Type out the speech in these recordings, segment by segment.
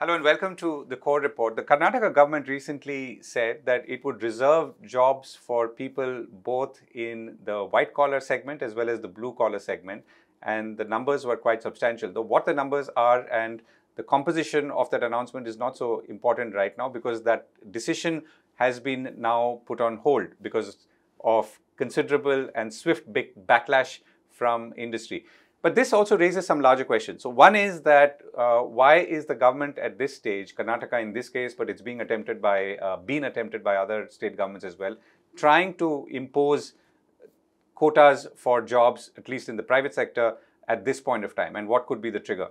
Hello and welcome to the core report. The Karnataka government recently said that it would reserve jobs for people both in the white collar segment as well as the blue collar segment, and the numbers were quite substantial. Though what the numbers are and the composition of that announcement is not so important right now, because that decision has been now put on hold because of considerable and swift big backlash from industry. But this also raises some larger questions. So one is that why is the government at this stage, Karnataka in this case, but it's being attempted by, other state governments as well, trying to impose quotas for jobs, at least in the private sector, at this point of time, and what could be the trigger?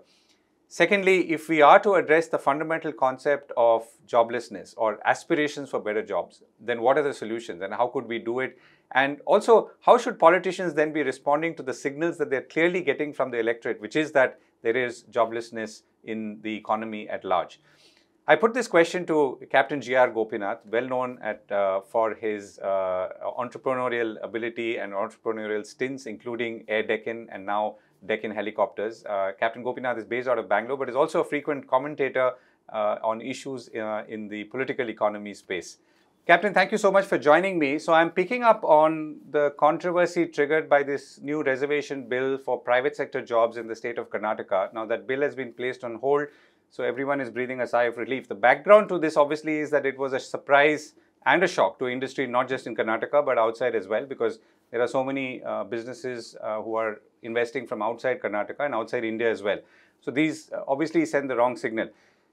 Secondly, if we are to address the fundamental concept of joblessness or aspirations for better jobs, then what are the solutions and how could we do it? And also, how should politicians then be responding to the signals that they're clearly getting from the electorate, which is that there is joblessness in the economy at large? I put this question to Captain G.R. Gopinath, well known for his entrepreneurial ability and entrepreneurial stints, including Air Deccan and now Deccan Helicopters. Captain Gopinath is based out of Bangalore, but is also a frequent commentator on issues in the political economy space. Captain, thank you so much for joining me. So I'm picking up on the controversy triggered by this new reservation bill for private sector jobs in the state of Karnataka. Now that bill has been placed on hold, so everyone is breathing a sigh of relief. The background to this obviously is that it was a surprise and a shock to industry, not just in Karnataka, but outside as well, because there are so many businesses who are investing from outside Karnataka and outside India as well. So these obviously send the wrong signal.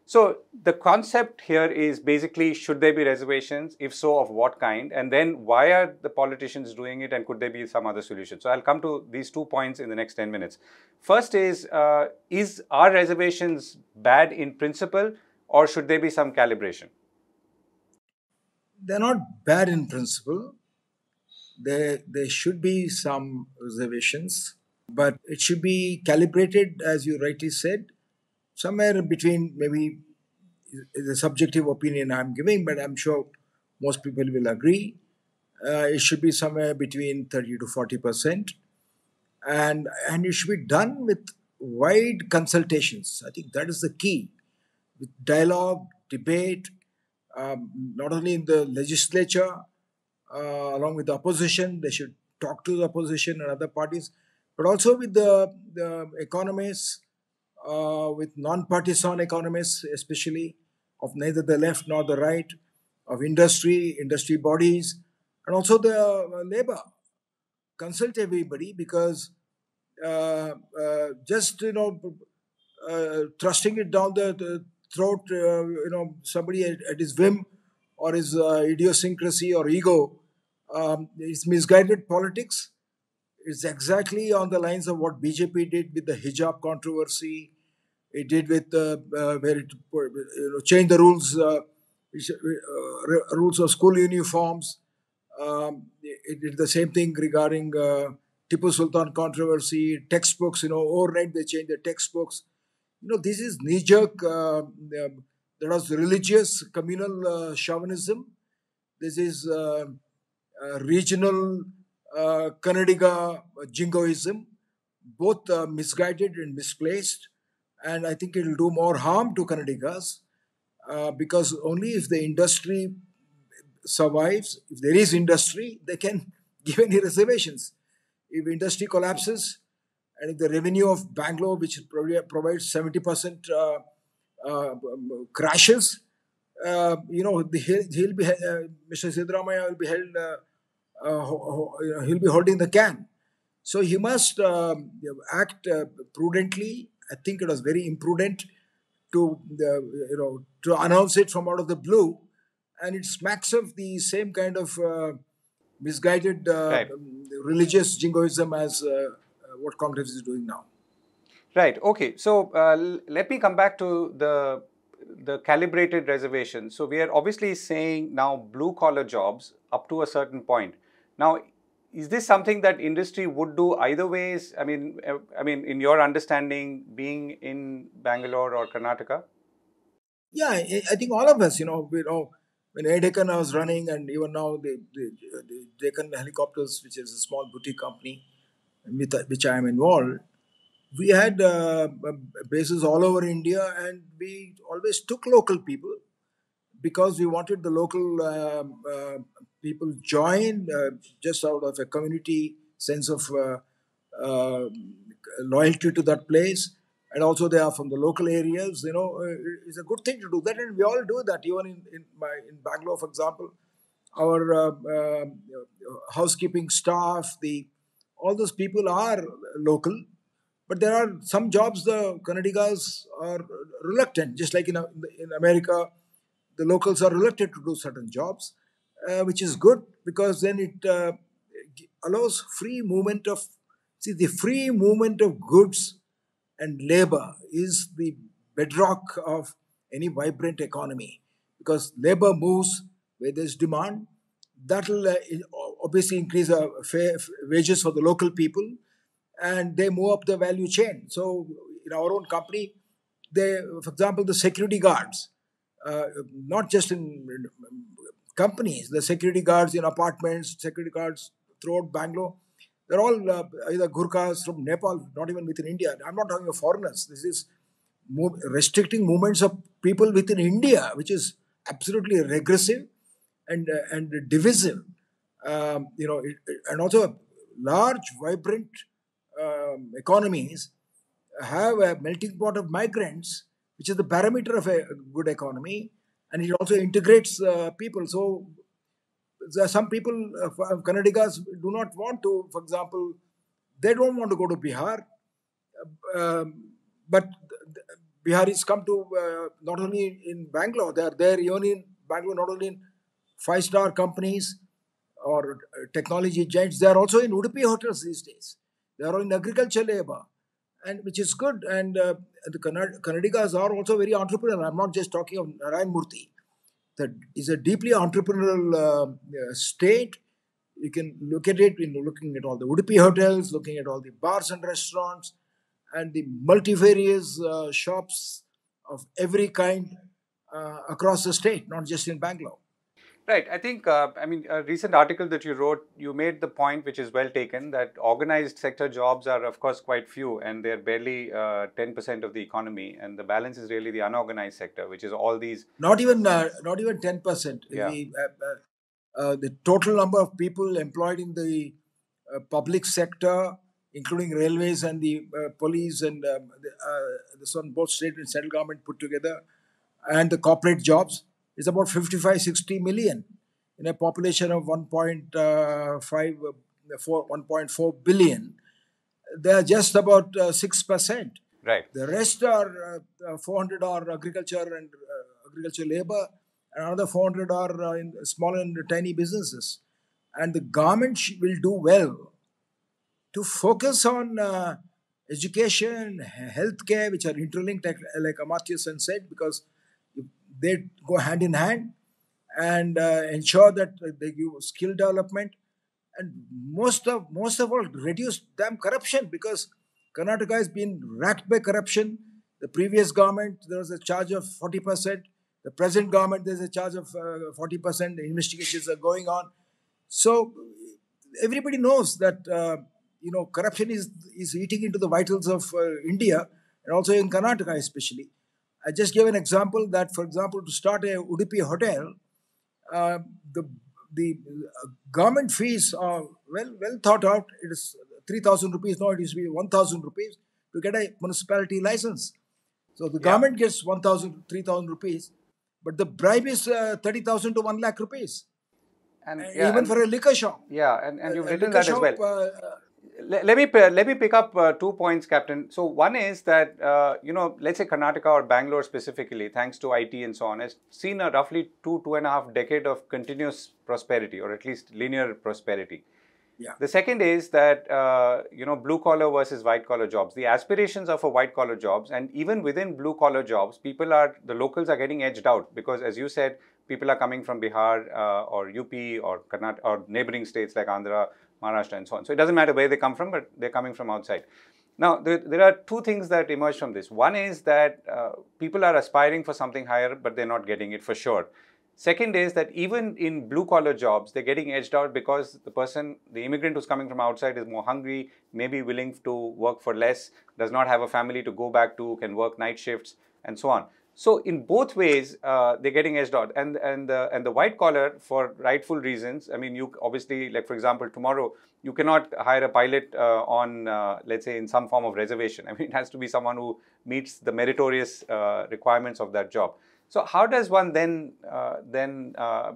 So the concept here is basically, should there be reservations? If so, of what kind? And then why are the politicians doing it, and could there be some other solution? So I'll come to these 2 points in the next 10 minutes. First is are reservations bad in principle, or should there be some calibration? They're not bad in principle. There should be some reservations, but it should be calibrated, as you rightly said, somewhere between, maybe the subjective opinion I'm giving, but I'm sure most people will agree. It should be somewhere between 30% to 40%, and it should be done with wide consultations. I think that is the key, with dialogue, debate, not only in the legislature, along with the opposition. They should talk to the opposition and other parties, but also with the economists, with non-partisan economists, especially of neither the left nor the right, of industry bodies, and also the labor. Consult everybody, because just, you know, thrusting it down the throat, you know, somebody at his whim or his idiosyncrasy or ego, it's misguided politics. It's exactly on the lines of what BJP did with the hijab controversy. It did with where it, you know, changed the rules, rules of school uniforms. It did the same thing regarding Tipu Sultan controversy, textbooks. You know, overnight they changed the textbooks. You know, this is knee-jerk. There was religious communal chauvinism. This is regional Kannadiga jingoism, both misguided and misplaced. And I think it will do more harm to Kannadigas, because only if the industry survives, if there is industry, they can give any reservations. If industry collapses, and if the revenue of Bangalore, which provides 70%, crashes, you know, Mr. Siddaramaiah will be held, he'll be holding the can. So he must act prudently. I think it was very imprudent to, you know, to announce it from out of the blue, and it smacks of the same kind of misguided religious jingoism as what Congress is doing now. Right. Okay. So let me come back to the calibrated reservation. So we are obviously saying now blue-collar jobs up to a certain point. Now, is this something that industry would do either ways? I mean, in your understanding, being in Bangalore or Karnataka? Yeah, I think all of us, you know, when Air Deccan was running, and even now the Deccan Helicopters, which is a small boutique company, which I am involved, we had bases all over India, and we always took local people because we wanted the local people join just out of a community sense of loyalty to that place. And also they are from the local areas, you know, it's a good thing to do that. And we all do that, even in Bangalore, for example, our housekeeping staff, all those people are local. But there are some jobs the Kannadigas are reluctant, just like in America, the locals are reluctant to do certain jobs, which is good because then it allows free movement of, the free movement of goods and labor is the bedrock of any vibrant economy, because labor moves where there's demand. That will obviously increase wages for the local people, and they move up the value chain. So in our own company, for example, the security guards, not just in companies, the security guards in apartments, security guards throughout Bangalore, they're all either Gurkhas from Nepal, not even within India. I'm not talking of foreigners. This is restricting movements of people within India, which is absolutely regressive and divisive. You know, and also large, vibrant economies have a melting pot of migrants, which is the parameter of a good economy, and it also integrates people. So there are some people, Kannadigas, do not want to, for example, they don't want to go to Bihar. But Biharis come to, not only in Bangalore, they are there even in Bangalore, not only in five-star companies or technology giants, they are also in Udupi hotels these days. They are in agricultural labor, and which is good. And the Kannadigas are also very entrepreneurial. I'm not just talking of Narayan Murthy. That is a deeply entrepreneurial state. You can look at it in looking at all the Udupi hotels, looking at all the bars and restaurants, and the multifarious shops of every kind across the state, not just in Bangalore. Right. I think, I mean, a recent article that you wrote, you made the point, which is well taken, that organized sector jobs are, of course, quite few, and they're barely 10% of the economy. And the balance is really the unorganized sector, which is all these... Not even 10%. Yeah. The total number of people employed in the public sector, including railways and the police and this on both state and central government put together, and the corporate jobs, is about 55-60 million in a population of 1.4 billion. They are just about 6%. Right. The rest are 400 are agriculture and agriculture labor, and another 400 are in small and tiny businesses. And the government will do well to focus on education, healthcare, which are interlinked, like Amartya Sen said, because they go hand in hand, and ensure that they give skill development, and most of all reduce damn corruption, because Karnataka has been racked by corruption. The previous government, there was a charge of 40%. The present government, there's a charge of 40%. The investigations are going on. So everybody knows that you know, corruption is eating into the vitals of India, and also in Karnataka especially. I just gave an example that, for example, to start a Udupi hotel, the government fees are well thought out. It is 3,000 rupees. Now it used to be 1,000 rupees to get a municipality license. So the government gets 1,000, 3,000 rupees, but the bribe is 30,000 to 1 lakh rupees. And even for a liquor shop. Yeah, and you've written that as well. Let me pick up 2 points, Captain. So one is that, you know, let's say Karnataka or Bangalore specifically, thanks to IT and so on, has seen a roughly two and a half decade of continuous prosperity, or at least linear prosperity. Yeah. The second is that, you know, blue collar versus white collar jobs. The aspirations are for white collar jobs, and even within blue collar jobs, the locals are getting edged out because, as you said, people are coming from Bihar or UP or Karnataka or neighboring states like Andhra, Maharashtra and so on. So it doesn't matter where they come from, but they're coming from outside. Now, there are two things that emerge from this. One is that people are aspiring for something higher, but they're not getting it for sure. Second is that even in blue-collar jobs, they're getting edged out because the person, the immigrant who's coming from outside is more hungry, maybe willing to work for less, does not have a family to go back to, can work night shifts, and so on. So in both ways, they're getting edged out. And the white-collar, for rightful reasons, I mean, you obviously, like for example, tomorrow, you cannot hire a pilot on, let's say, in some form of reservation. I mean, it has to be someone who meets the meritorious requirements of that job. So how does one then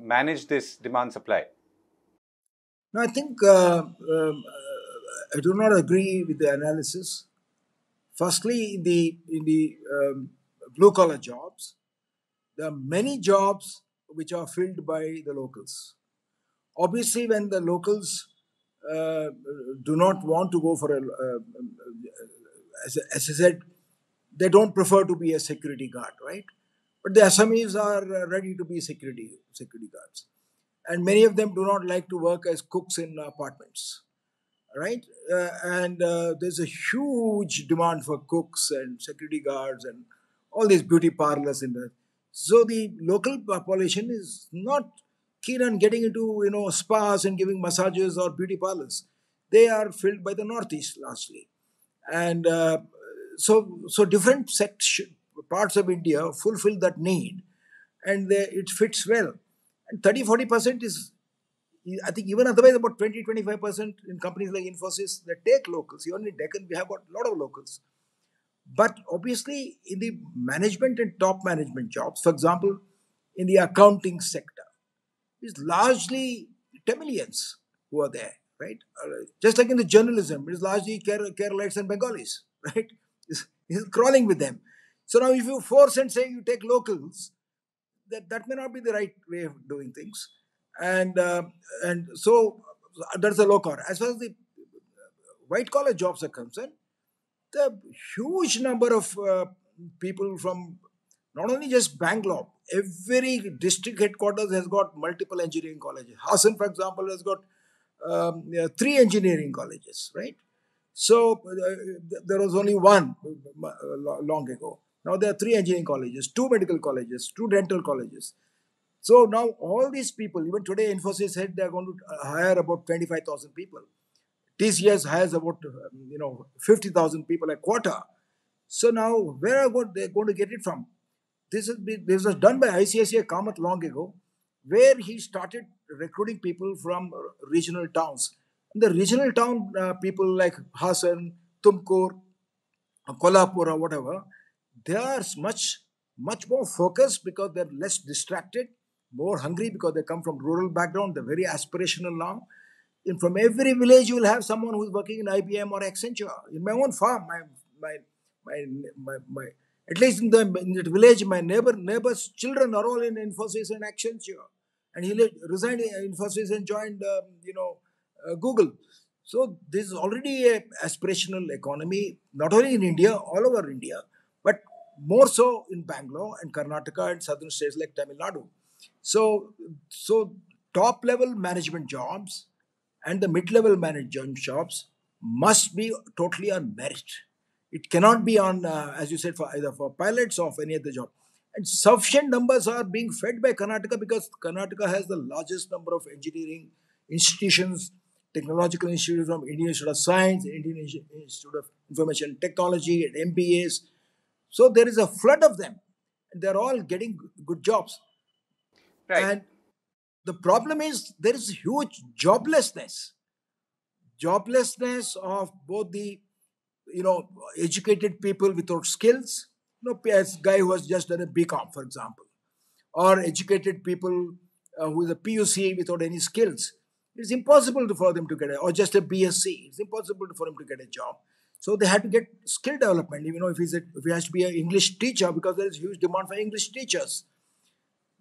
manage this demand supply? No, I think I do not agree with the analysis. Firstly, in the blue-collar jobs, there are many jobs which are filled by the locals. Obviously, when the locals do not want to go for a, as I said, they don't prefer to be a security guard, right? But the Assamese are ready to be security guards. And many of them do not like to work as cooks in apartments, right? And there's a huge demand for cooks and security guards and all these beauty parlors in there. So the local population is not keen on getting into, you know, spas and giving massages or beauty parlors. They are filled by the Northeast largely. And so different sections, parts of India fulfill that need, and they, it fits well. And 30-40% is, I think, even otherwise about 20-25% in companies like Infosys that take locals. Even in Deccan, we have got a lot of locals. But obviously, in the management and top management jobs, for example, in the accounting sector, it's largely Tamilians who are there, right? Just like in the journalism, it's largely Keralites and Bengalis, right? It's crawling with them. So now if you force and say you take locals, that may not be the right way of doing things. And so that's the low-collar. As far as the white-collar jobs are concerned, the huge number of people from not only just Bangalore, every district headquarters has got multiple engineering colleges. Hassan, for example, has got 3 engineering colleges, right? So there was only one long ago. Now there are 3 engineering colleges, 2 medical colleges, 2 dental colleges. So now all these people, even today Infosys said they are going to hire about 25,000 people. TCS hires about 50,000 people a quarter. So now where are they going to get it from? This was done by ICICI Kamath long ago, where he started recruiting people from regional towns. And the regional town people like Hassan, Tumkur, Kolhapur or whatever, they are much more focused because they're less distracted, more hungry because they come from rural background. They're very aspirational now. And from every village, you will have someone who's working in IBM or Accenture. In my own farm, my at least in the village, my neighbor's children are all in Infosys and Accenture. And he resigned Infosys and joined, Google. So this is already an aspirational economy, not only in India, all over India, but more so in Bangalore and Karnataka and southern states like Tamil Nadu. So top level management jobs and the mid-level management jobs must be totally on merit. It cannot be on, as you said, for either for pilots or for any other job. And sufficient numbers are being fed by Karnataka because Karnataka has the largest number of engineering institutions, technological institutes from Indian Institute of Science, Indian Institute of Information Technology, and MBAs. So there is a flood of them. They're all getting good jobs. Right. And the problem is there is huge joblessness. Joblessness of both the, educated people without skills. As guy who has just done a BCom, for example. Or educated people who is a PUC without any skills. It's impossible for them to get a, or just a BSc. It's impossible for him to get a job. So they had to get skill development. If he has to be an English teacher, because there is huge demand for English teachers,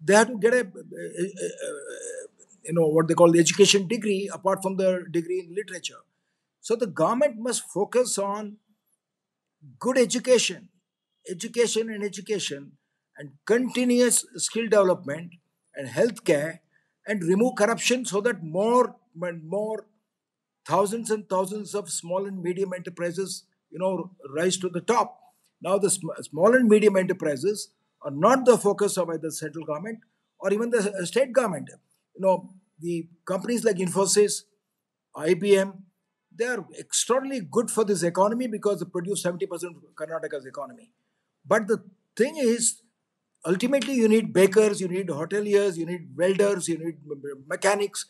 they had to get what they call the education degree apart from the degree in literature. So the government must focus on good education, education, and continuous skill development and healthcare. And remove corruption so that more and more thousands and thousands of small and medium enterprises, rise to the top. Now the small and medium enterprises are not the focus of either central government or even the state government. You know, the companies like Infosys, IBM, they are extraordinarily good for this economy because they produce 70% of Karnataka's economy. But the thing is, ultimately you need bakers, you need hoteliers, you need welders, you need mechanics.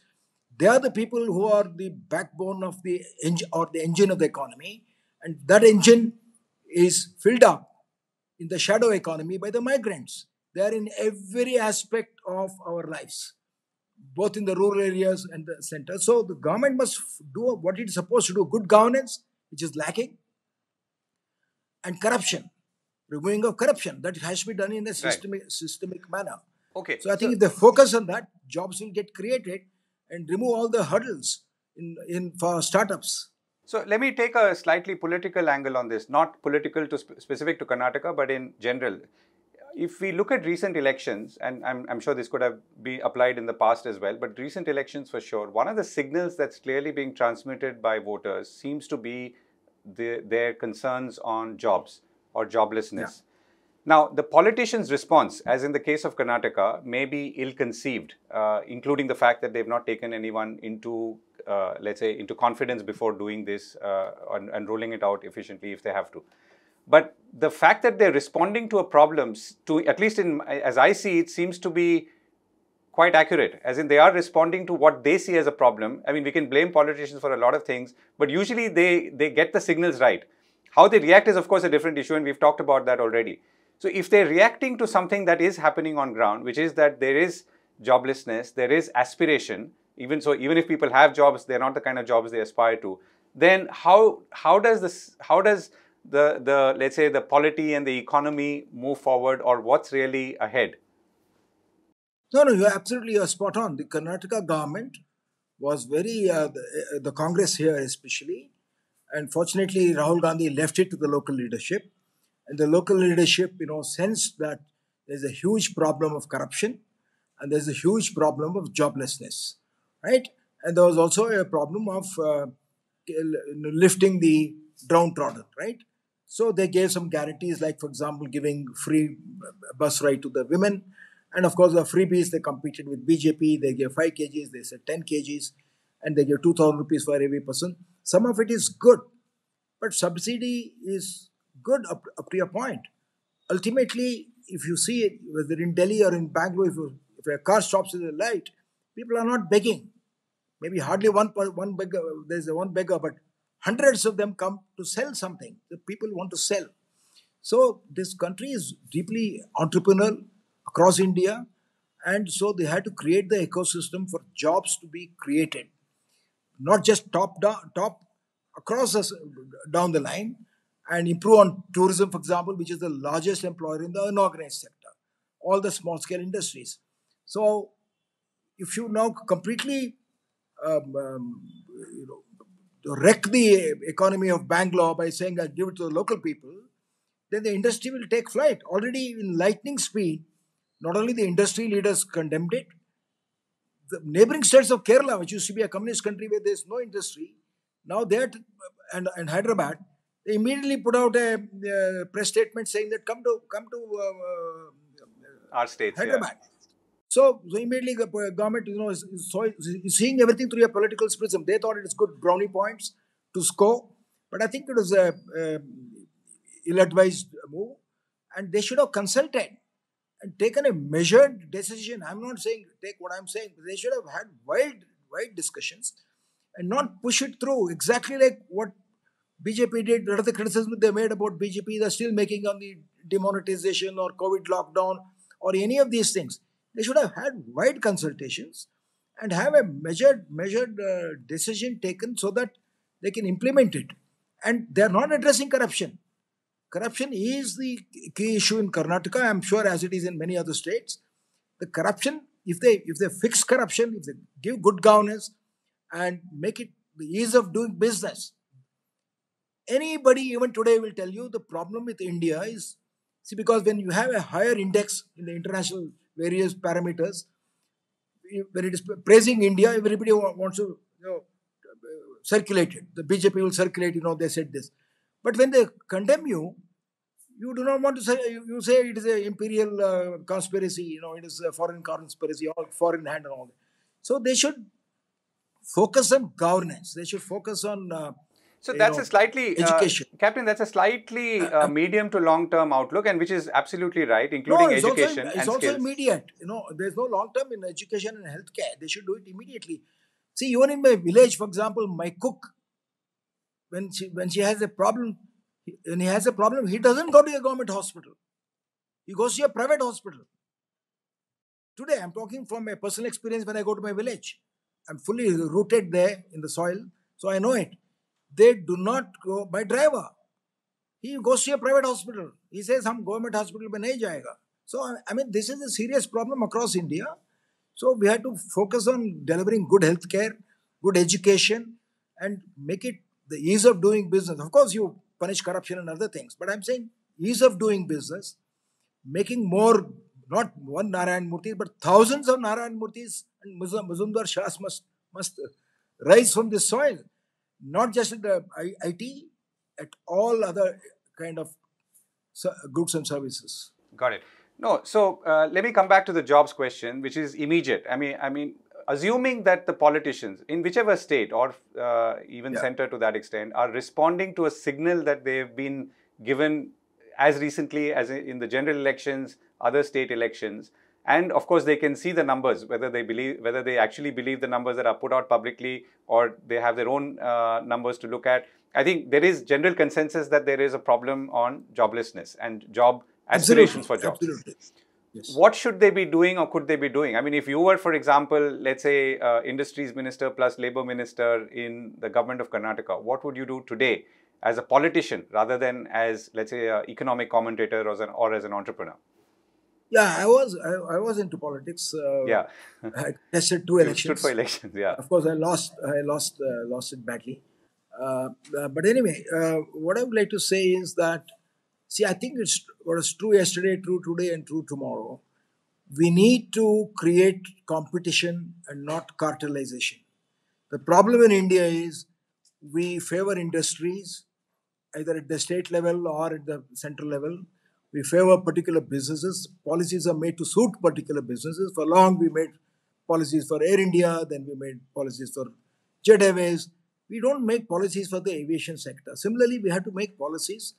They are the people who are the backbone of the engine or the engine of the economy. And that engine is filled up in the shadow economy by the migrants. They are in every aspect of our lives, both in the rural areas and the center. So the government must do what it's supposed to do: good governance, which is lacking, and corruption, removing of corruption. That has to be done in a systemic manner. Okay. So I think if they focus on that, jobs will get created, and remove all the hurdles for startups. So let me take a slightly political angle on this, not political to specific to Karnataka, but in general. If we look at recent elections, and I'm sure this could have been applied in the past as well, but recent elections for sure, one of the signals that's clearly being transmitted by voters seems to be their concerns on jobs or joblessness. Yeah. Now, the politicians' response, as in the case of Karnataka, may be ill-conceived, including the fact that they've not taken anyone into, let's say, into confidence before doing this and rolling it out efficiently if they have to. But the fact that they're responding to a problem, at least as I see it, seems to be quite accurate. As in, they are responding to what they see as a problem. I mean, we can blame politicians for a lot of things, but usually they get the signals right. How they react is, of course, a different issue, and we've talked about that already. So if they're reacting to something that is happening on ground, which is that there is joblessness, there is aspiration, even if people have jobs, they're not the kind of jobs they aspire to, then how does the let's say the polity and the economy move forward, or what's really ahead? No, you're spot on. The Karnataka government was very, the Congress here especially, and fortunately Rahul Gandhi left it to the local leadership. And the local leadership, sensed that there's a huge problem of corruption and there's a huge problem of joblessness, right? And there was also a problem of lifting the downtrodden, right? So they gave some guarantees, like, for example, giving free bus ride to the women. And of course, the freebies, they competed with BJP. They gave 5 kgs, they said 10 kgs, and they gave 2,000 rupees for every person. Some of it is good, but subsidy is good up to a point. Ultimately, if you see it, whether in Delhi or in Bangalore, if a car stops in the light, people are not begging. Maybe hardly one beggar, there's one beggar, but hundreds of them come to sell something. The people want to sell. So this country is deeply entrepreneurial across India, and so they had to create the ecosystem for jobs to be created, not just down the line, and improve on tourism, for example, which is the largest employer in the unorganized sector, all the small-scale industries. So if you now completely wreck the economy of Bangalore by saying, I give it to the local people, then the industry will take flight. Already in lightning speed, not only the industry leaders condemned it, the neighboring states of Kerala, which used to be a communist country where there's no industry, now they're, and Hyderabad, they immediately put out a press statement saying that come to our state, Hyderabad. Yeah. So immediately the government is seeing everything through a political prism. They thought it is good brownie points to score, but I think it was a ill-advised move, and they should have consulted and taken a measured decision. I'm not saying take what I'm saying. They should have had wide discussions and not push it through exactly like what BJP did. Lot of the criticism they made about BJP, they're still making on the demonetization or COVID lockdown or any of these things. They should have had wide consultations and have a measured decision taken so that they can implement it. And they're not addressing corruption. Corruption is the key issue in Karnataka, I'm sure, as it is in many other states. The corruption, if they fix corruption, if they give good governance and make it the ease of doing business, anybody even today will tell you the problem with India is, because when you have a higher index in the international various parameters, when it is praising India, everybody wants to circulate it. The BJP will circulate, they said this. But when they condemn you, You do not want to say, you say it is an imperial conspiracy, you know, it is a foreign conspiracy or foreign hand and all that. So they should focus on governance. They should focus on so that's a slightly, education. Captain, that's a slightly medium to long-term outlook, and which is absolutely right, including education and skills. It's also immediate. You know, there's no long-term in education and healthcare. They should do it immediately. See, even in my village, for example, my cook, when she has a problem, when he has a problem, he doesn't go to a government hospital. He goes to a private hospital. Today, I'm talking from my personal experience when I go to my village. I'm fully rooted there in the soil, so I know it. They do not go by driver. He goes to a private hospital. He says, "Hum government hospital mein nahi jayega." So, I mean, this is a serious problem across India. So, we have to focus on delivering good health care, good education, and make it the ease of doing business. Of course, you punish corruption and other things, but I'm saying ease of doing business, making more, not one Narayan Murthy, but thousands of Narayan Murthys and Mazumdar Shahs must rise from this soil. Not just in the IT, at all other kind of goods and services. Got it. No, so let me come back to the jobs question, which is immediate. I mean, assuming that the politicians in whichever state or even center to that extent are responding to a signal that they've been given as recently as in the general elections, other state elections, and of course, they can see the numbers, whether they actually believe the numbers that are put out publicly or they have their own numbers to look at. I think there is general consensus that there is a problem on joblessness and job aspirations for jobs. Absolutely. Yes. What should they be doing or could they be doing? I mean, if you were, for example, let's say Industries Minister plus Labour Minister in the government of Karnataka, what would you do today as a politician rather than as, let's say, an economic commentator or as an entrepreneur? Yeah, I was into politics. I contested 2 elections. You stood for elections, yeah. Of course, I lost it badly. But anyway, what I would like to say is that, see, I think it's what is true yesterday, true today, and true tomorrow. We need to create competition and not cartelization. The problem in India is we favor industries, either at the state level or at the central level. We favor particular businesses. Policies are made to suit particular businesses. For long, we made policies for Air India. Then we made policies for Jet Airways. We don't make policies for the aviation sector. Similarly, we have to make policies.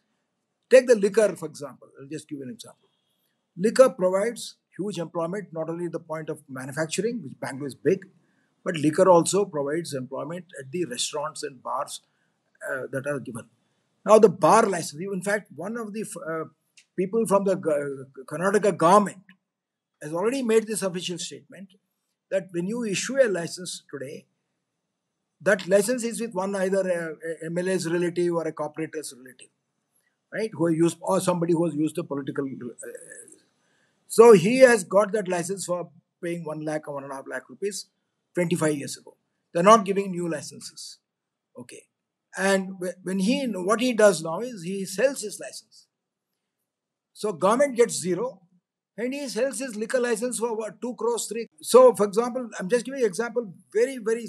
Take the liquor, for example. I'll just give you an example. Liquor provides huge employment, not only at the point of manufacturing, which Bangalore is big, but liquor also provides employment at the restaurants and bars that are given. Now, the bar license, in fact, one of the people from the Karnataka government has already made this official statement that when you issue a license today, that license is with one either a MLA's relative or a corporator's relative, right? Who used, or somebody who has used the political. So he has got that license for paying 1 lakh or 1.5 lakh rupees 25 years ago. They're not giving new licenses. Okay. And when he, what he does now is he sells his license. So government gets 0 and he sells his liquor license for what, 2 crores, 3. So for example, I'm just giving you an example, very, very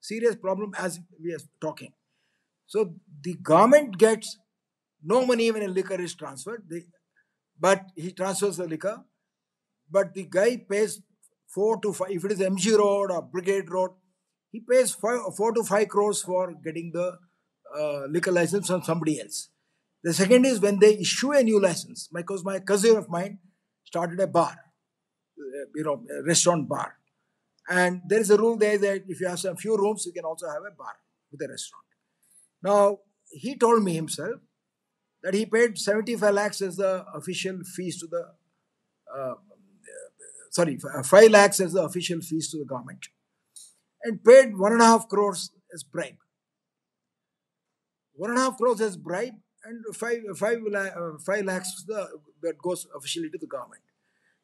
serious problem as we are talking. So the government gets no money when a liquor is transferred, but he transfers the liquor, but the guy pays 4 to 5, if it is MG Road or Brigade Road, he pays 4 to 5 crores for getting the liquor license from somebody else. The second is when they issue a new license, because my cousin of mine started a bar, a restaurant bar. And there is a rule there that if you have some few rooms, you can also have a bar with a restaurant. Now, he told me himself that he paid 75 lakhs as the official fees to the, 5 lakhs as the official fees to the government and paid 1.5 crores as bribe. 1.5 crores as bribe. And five lakhs that goes officially to the government.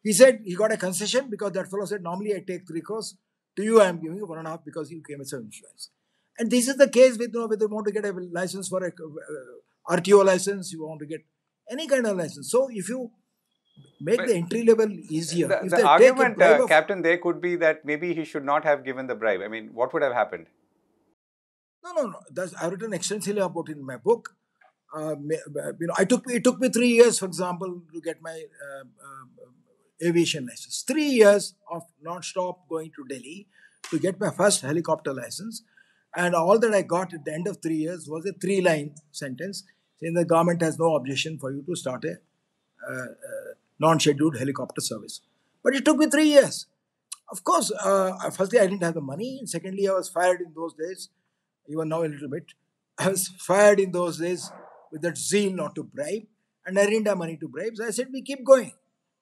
He said he got a concession because that fellow said, normally I take 3 crores. To you, I am giving you 1.5 because you came with some insurance. And this is the case with, whether you want to get a license for a RTO license, you want to get any kind of license. So if you make the entry level easier. The argument, Captain, there could be that maybe he should not have given the bribe. I mean, what would have happened? No. I've written extensively about it in my book. It took me 3 years, for example, to get my aviation license. 3 years of non-stop going to Delhi to get my first helicopter license. And all that I got at the end of 3 years was a 3-line sentence saying the government has no objection for you to start a non-scheduled helicopter service. But it took me 3 years. Of course, firstly, I didn't have the money. And secondly, I was fired in those days, even now a little bit. I was fired in those days with that zeal not to bribe. And I didn't have money to bribe. So I said, we keep going.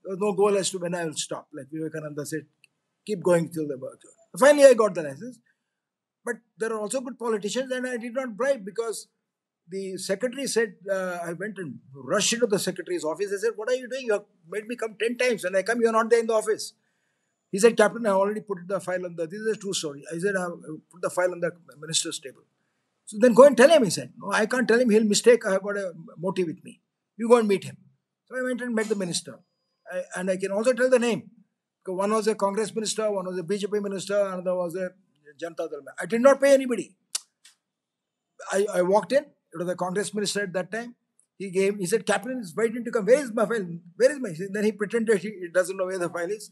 There was no goal as to when I will stop. Like Vivekananda said, keep going till the work. Finally, I got the license. But there are also good politicians, and I did not bribe because the secretary said, I went and rushed into the secretary's office. I said, what are you doing? You have made me come 10 times. When I come, you are not there in the office. He said, Captain, I already put the file on the, this is a true story. I said, I put the file on the minister's table. So then go and tell him, he said. No, I can't tell him. He'll mistake. I have got a motive with me. You go and meet him. So I went and met the minister. And I can also tell the name. Because one was a Congress minister, one was a BJP minister, another was a Janta Dal. I did not pay anybody. I walked in. It was the Congress minister at that time. He said, Captain, why didn't you come? Where is my file? Where is my? Then he pretended he doesn't know where the file is.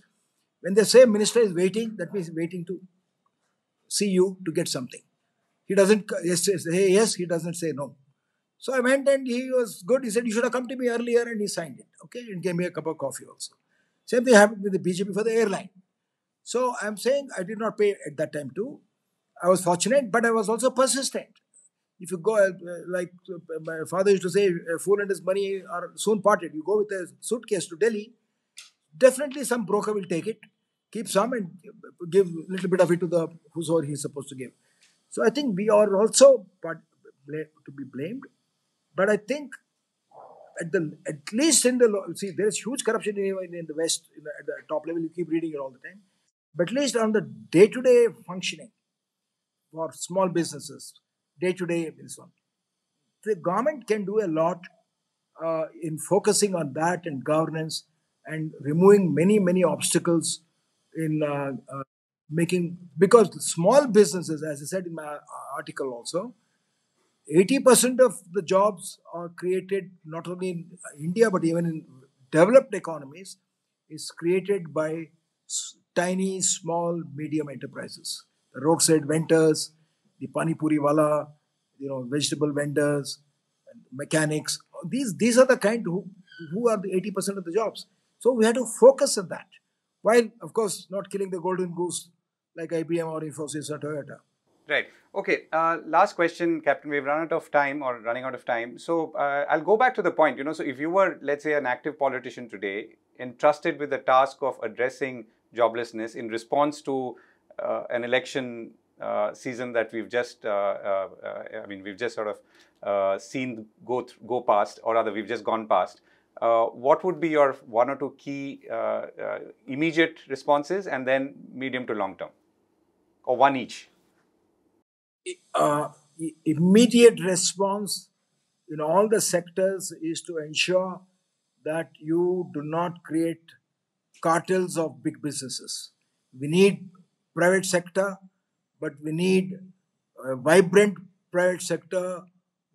When they say minister is waiting, that means waiting to see you to get something. He doesn't say yes, he doesn't say no. So I went and he was good. He said, you should have come to me earlier, and he signed it. Okay, and gave me a cup of coffee also. Same thing happened with the BJP for the airline. So I'm saying I did not pay at that time too. I was fortunate, but I was also persistent. If you go, like my father used to say, a fool and his money are soon parted. You go with a suitcase to Delhi, definitely some broker will take it, keep some and give a little bit of it to the whosoever he's supposed to give. So I think we are also to be blamed. But I think at least in the, see, there is huge corruption in the West, at the top level, you keep reading it all the time. But at least on the day-to-day functioning for small businesses, day-to-day and so on. The government can do a lot in focusing on that and governance and removing many, many obstacles in making, because small businesses, as I said in my article also, 80% of the jobs are created not only in India, but even in developed economies, is created by tiny, small, medium enterprises. The roadside vendors, the pani puri wala, vegetable vendors, and mechanics. These are the kind who are the 80% of the jobs. So we have to focus on that. While, of course, not killing the golden goose like IBM or Infosys or Toyota. Right. Okay. Last question, Captain. We've running out of time. So I'll go back to the point. So if you were, let's say, an active politician today, entrusted with the task of addressing joblessness in response to an election season that we've just gone past. What would be your one or two key immediate responses, and then medium to long term, or one each? Immediate response in all the sectors is to ensure that you do not create cartels of big businesses. We need private sector, but we need a vibrant private sector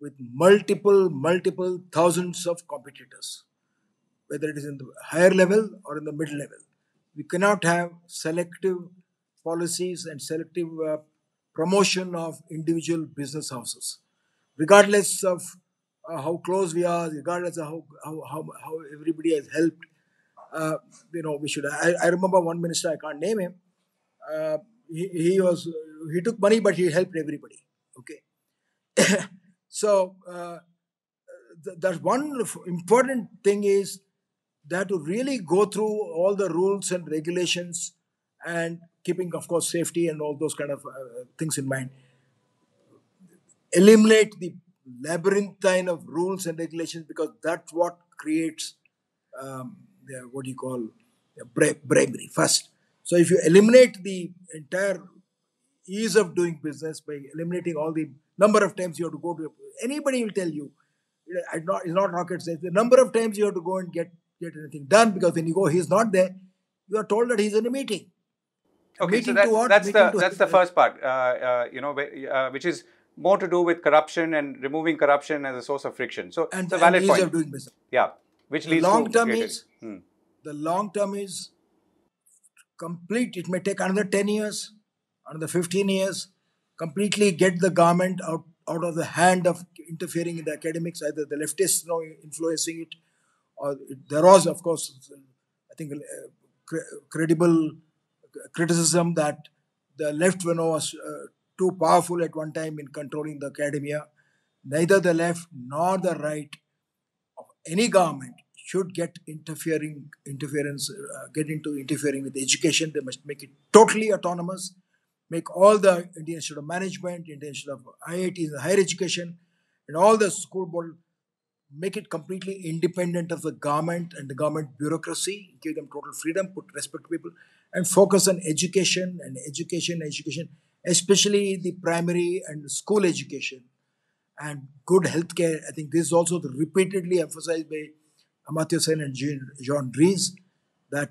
with multiple thousands of competitors, whether it is in the higher level or in the middle level. We cannot have selective policies and selective promotion of individual business houses. Regardless of how close we are, regardless of how everybody has helped, we should. I remember one minister, I can't name him, he took money, but he helped everybody. Okay. So, that's one important thing is that to really go through all the rules and regulations and keeping, of course, safety and all those kind of things in mind. Eliminate the labyrinthine of rules and regulations, because that's what creates bravery first. So, if you eliminate the entire ease of doing business by eliminating all the number of times you have to go to, anybody will tell you, it's not rocket science, the number of times you have to go and get anything done, because when you go, he's not there. You are told that he's in a meeting. Okay, meeting so that's the first part, which is more to do with corruption and removing corruption as a source of friction. So and, it's a valid point. Of doing business. Yeah, which leads to the long term is complete. It may take another 10 years, another 15 years, completely get the government out of the hand of interfering in the academics, either the leftists influencing it, or there was, of course, I think credible criticism that the left was too powerful at one time in controlling the academia. Neither the left nor the right of any government should get into interfering with education. They must make it totally autonomous. Make all the Indian Institute of Management, Indian Institute of IITs, higher education, and all the school board, make it completely independent of the government and the government bureaucracy, give them total freedom, put respect to people, and focus on education and education, especially the primary and school education and good healthcare. I think this is also repeatedly emphasized by Amartya Sen and John Rees, that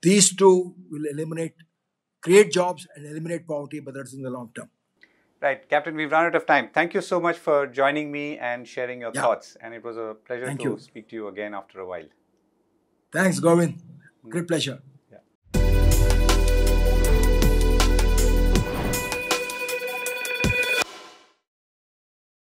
these two will create jobs and eliminate poverty, but that's in the long term. Right. Captain, we've run out of time. Thank you so much for joining me and sharing your thoughts. And it was a pleasure to speak to you again after a while. Thanks, Govind. Great pleasure.